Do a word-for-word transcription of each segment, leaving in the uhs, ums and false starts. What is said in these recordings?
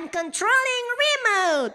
I'm controlling remote.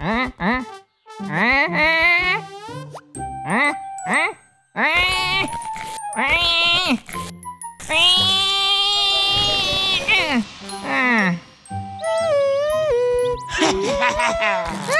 Ha ha ha!